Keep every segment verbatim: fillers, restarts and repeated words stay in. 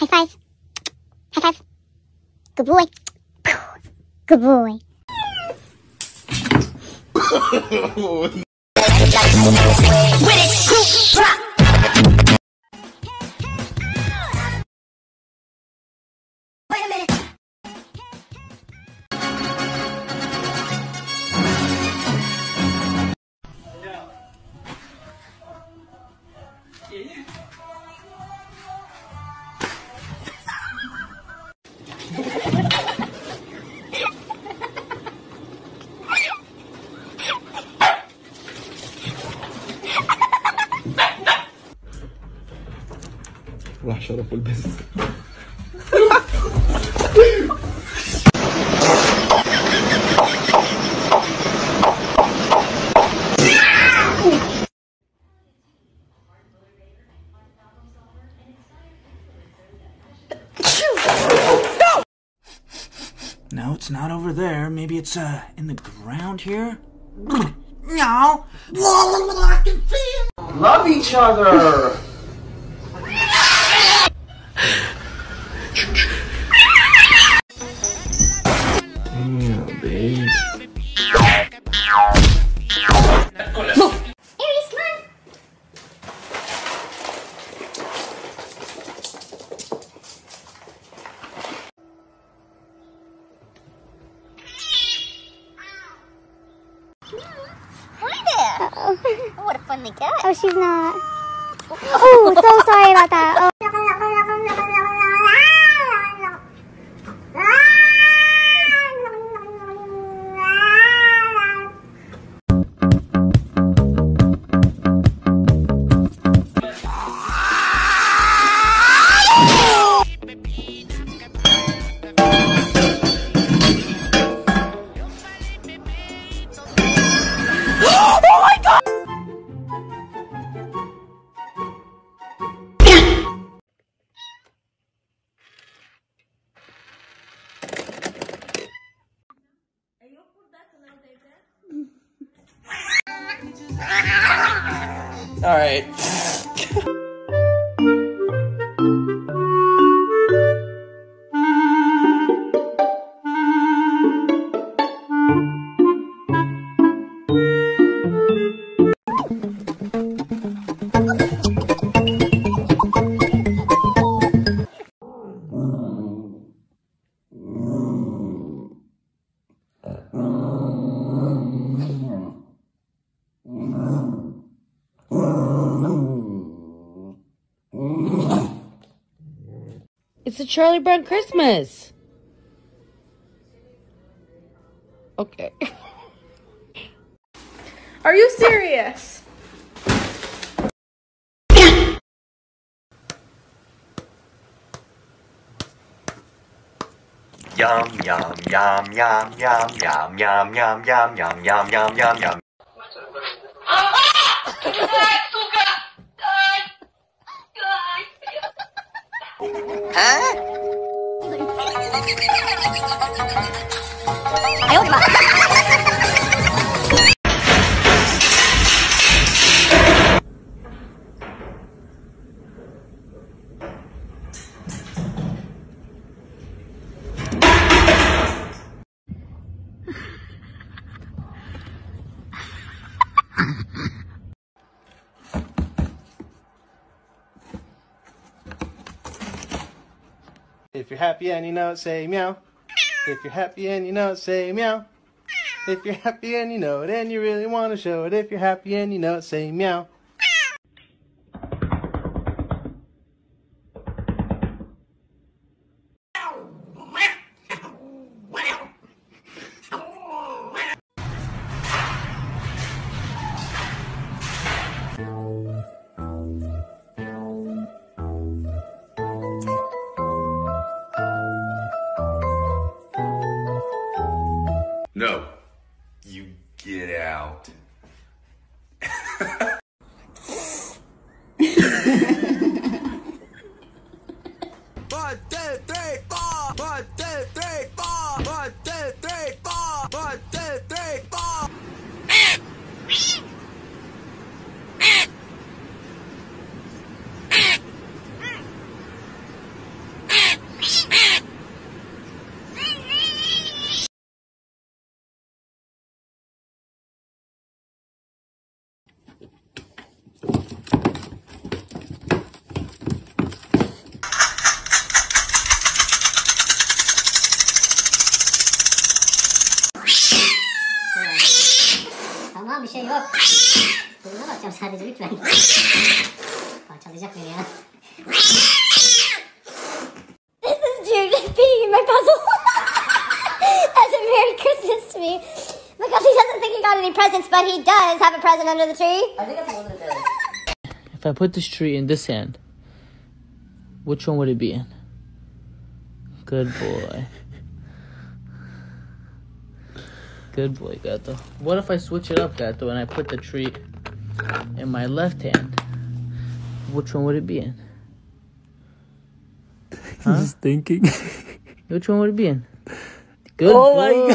High five. High five. Good boy. Good boy. With it. راح شرفوا البس No, it's not over there. Maybe it's uh in the ground here. No. Love each other. What a fun they get. Oh, she's not. Oh, so sorry about that. All right. It's a Charlie Brown Christmas. Okay. Are you serious? Yum yum yum yum yum yum yum yum yum yum yum yum yum yum. Huh? I don't know. If you're happy and you know it, say meow. If you're happy and you know it, say meow. If you're happy and you know it and you really want to show it, if you're happy and you know it, say meow. No, you get out. One, two, three, four. One, two, three, four. One, two, three, four. One, two, three, four. How sad is which one? Oh, Charlie's up here. This is Jude just being in my puzzle. That's a Merry Christmas to me. Because he doesn't think he got any presents, but he does have a present under the tree. I think that's one of the If I put this tree in this hand, which one would it be in? Good boy. Good boy, Gato. What if I switch it up, Gato, and I put the tree in my left hand? Which one would it be in? Huh? He's thinking. Which one would it be in? Good oh boy.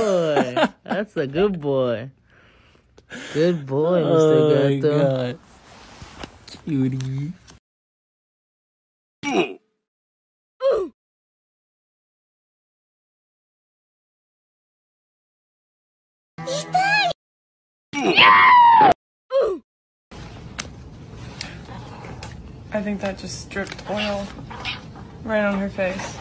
My God. That's a good boy. Good boy, oh Mister Gato. My God. Cutie. I think that just dripped oil right on her face.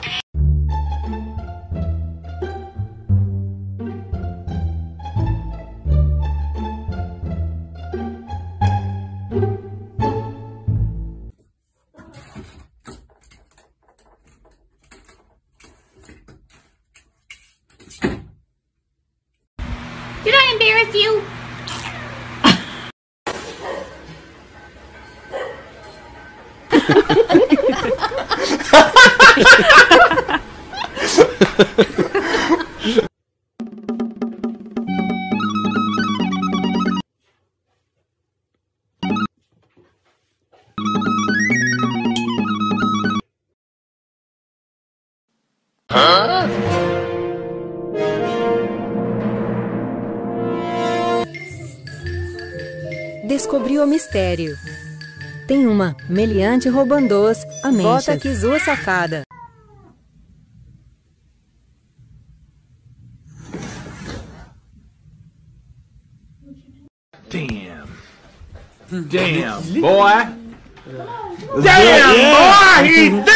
Did I embarrass you? Huh? Descobriu o mistério. Tem uma meliante roubando as ameixas. Bota que zoa safada. Damn. Damn, boy. Damn, boy, he did.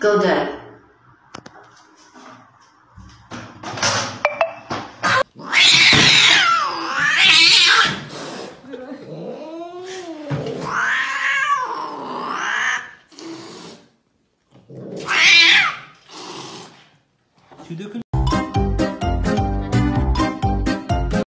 Go dead.